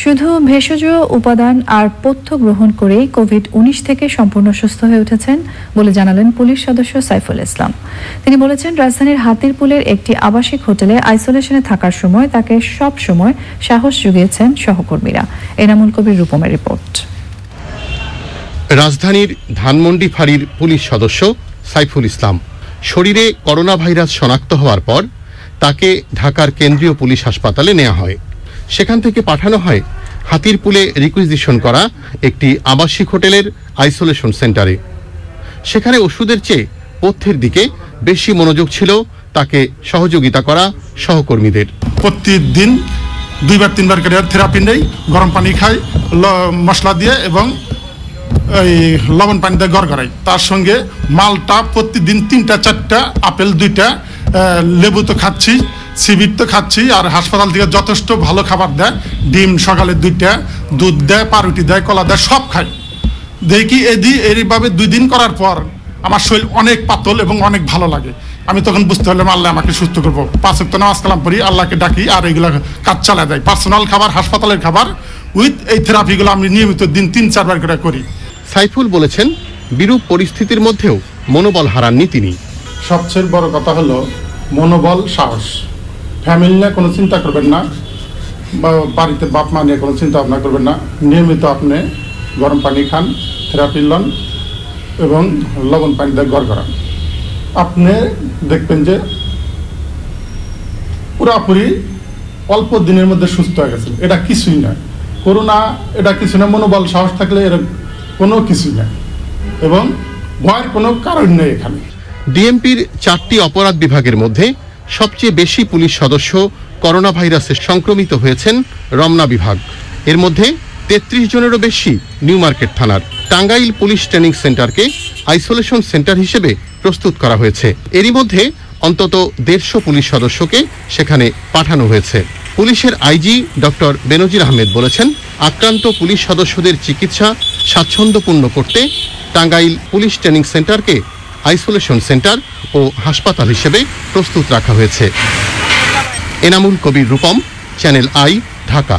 शुधु भेषज उपादान और पथ्य ग्रहण करे कोविड-19 थेके सम्पूर्ण सुस्थ हये उठेछेन बोले जानालेन पुलिश सदस्य साइफुल इस्लाम। तिनी बोलेछेन राजधानीर हातिरपुलेर एकटी आवासिक होटेले आइसोलेशने थाकार समय ताके सब समय साहस जुगियेछेन सहकर्मीरा। एनामुल कबीर रूपमेर रिपोर्ट। राजधानीर धानमंडी फाड़ीर पुलिश सदस्य साइफुल इस्लाम शरीरे करोना भाइरास शनाक्त हवार पर ताके ढाकार केंद्रीय पुलिश हासपाताले नेওয়া হয়। সেখান থেকে পাঠানো হয় হাতিরপুলে রিকুইজিশন করা একটি আবাসিক হোটেলের আইসোলেশন সেন্টারে। সেখানে ওষুধের চেয়ে পথ্যের দিকে বেশি মনোযোগ ছিল তাকে সহযোগিতা করা সহকর্মীদের। প্রতিদিন দুইবার তিনবার করে থেরাপি নেয়, গরম পানি খায় মশলা দিয়ে এবং লবণ পানি দিয়ে গড়গড়ায়। তার সঙ্গে মালটা প্রতিদিন ৩-৪টা আপেল ২টা লেবু তো খাচ্ছি, সিবিট তো খাচ্ছি, আর হাসপাতাল থেকে যথেষ্ট ভালো খাবার দেয়, ডিম সকালে ২টা, দুধ দেয়, পাউরুটি দেয়, কলা দেয়, সব খাই। দেখি এইভাবে 2 দিন করার পর আমার শরীর অনেক পাতল এবং অনেক ভালো লাগে। আমি তখন বুঝতে পারলাম আল্লাহ আমাকে সুস্থ করবো। 5 ওয়াক্ত নামাজ কালাম পড়ি, আল্লাহকে ডাকি, আর এগুলো কাজ চালা দেয়। পার্সোনাল খাবার, হাসপাতালের খাবার উইথ এই থেরাপিগুলো আমি নিয়মিত দিন 3-4 বার করে করি। সাইফুল বলেছেন বিরূপ পরিস্থিতির মধ্যেও মনোবল হারাননি তিনি। সবচেয়ে বড় কথা হলো মনোবল, সাহস। ফ্যামিলি নিয়ে কোনো চিন্তা করবেন না, বা বাড়িতে বাপ মা নিয়ে কোনো চিন্তা ভাবনা করবেন না। নিয়মিত আপনি গরম পানি খান, থেরাপি লন এবং লবণ পানি দিয়ে গড়গড়ান। আপনি দেখবেন যে পুরাপুরি অল্প দিনের মধ্যে সুস্থ হয়ে গেছেন। এটা কিছুই না, করোনা এটা কিছু না। মনোবল, সাহস থাকলে এর কোনো কিছুই না এবং ভয়ের কোনো কারণ নেই। এখানে ডিএমপির 4টি অপরাধ বিভাগের মধ্যে সবচেয়ে বেশি পুলিশ সদস্য করোনা ভাইরাসে সংক্রমিত হয়েছেন রমনা বিভাগ। এর মধ্যে ৩৩ জনেরও বেশি নিউ মার্কেট থানার। টাঙ্গাইল পুলিশ ট্রেনিং সেন্টারকে আইসোলেশন সেন্টার হিসেবে প্রস্তুত করা হয়েছে। এরই মধ্যে অন্তত ১৫০ পুলিশ সদস্যকে সেখানে পাঠানো হয়েছে। পুলিশের আইজি ডক্টর বেনজির আহমেদ বলেছেন আক্রান্ত পুলিশ সদস্যদের চিকিৎসা স্বাচ্ছন্দ্যপূর্ণ করতে টাঙ্গাইল পুলিশ ট্রেনিং সেন্টারকে আইসোলেশন সেন্টার ও হাসপাতাল হিসেবে প্রস্তুত রাখা হয়েছে। Enamul Kabir Rupam, channel I, Dhaka.